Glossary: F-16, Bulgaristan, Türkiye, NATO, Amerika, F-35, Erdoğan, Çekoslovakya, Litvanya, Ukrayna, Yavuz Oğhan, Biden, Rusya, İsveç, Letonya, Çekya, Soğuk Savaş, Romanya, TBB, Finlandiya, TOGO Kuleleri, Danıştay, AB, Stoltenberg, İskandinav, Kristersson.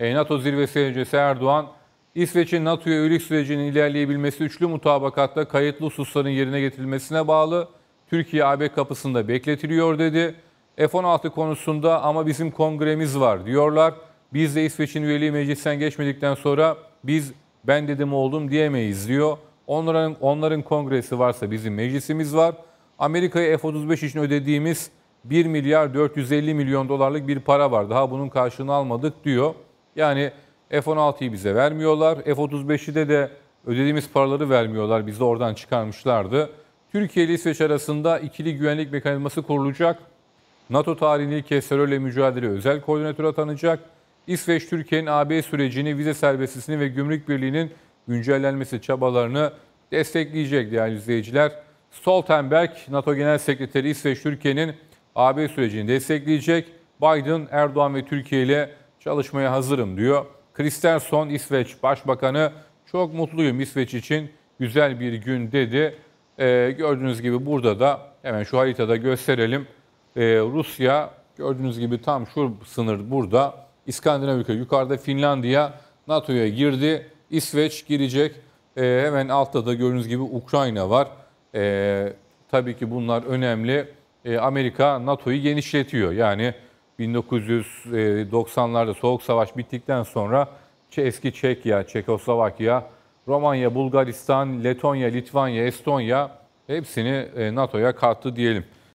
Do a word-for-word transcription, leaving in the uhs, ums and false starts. NATO zirvesi öncesi Erdoğan, İsveç'in NATO'ya üyelik sürecinin ilerleyebilmesi üçlü mutabakatta kayıtlı hususların yerine getirilmesine bağlı. Türkiye A B kapısında bekletiliyor dedi. F on altı konusunda ama bizim kongremiz var diyorlar. Biz de İsveç'in üyeliği meclisten geçmedikten sonra biz ben dedim oldum diyemeyiz diyor. Onların, onların kongresi varsa bizim meclisimiz var. Amerika'ya F otuz beş için ödediğimiz bir milyar dört yüz elli milyon dolarlık bir para var. Daha bunun karşılığını almadık diyor. Yani F on altıyı bize vermiyorlar. F otuz beş'de de ödediğimiz paraları vermiyorlar. Biz de oradan çıkarmışlardı. Türkiye ile İsveç arasında ikili güvenlik mekanizması kurulacak. NATO tarihinin ilk kez terörle mücadele özel koordinatörü atanacak. İsveç, Türkiye'nin A B sürecini, vize serbestliğini ve gümrük birliğinin güncellenmesi çabalarını destekleyecek değerli izleyiciler. Stoltenberg, NATO Genel Sekreteri İsveç, Türkiye'nin A B sürecini destekleyecek. Biden, Erdoğan ve Türkiye ile çalışmaya hazırım diyor. Kristersson, İsveç Başbakanı, çok mutluyum İsveç için, güzel bir gün dedi. Ee, gördüğünüz gibi burada da hemen şu haritada gösterelim. Ee, Rusya gördüğünüz gibi tam şu sınır burada. İskandinav ülke yukarıda, Finlandiya NATO'ya girdi. İsveç girecek. Ee, hemen altta da gördüğünüz gibi Ukrayna var. Ee, tabii ki bunlar önemli. Ee, Amerika NATO'yu genişletiyor. Yani bin dokuz yüz doksanlarda Soğuk Savaş bittikten sonra eski Çekya, Çekoslovakya, Romanya, Bulgaristan, Letonya, Litvanya, Estonya hepsini NATO'ya kattı diyelim.